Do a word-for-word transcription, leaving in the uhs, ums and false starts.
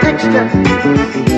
texture, texture.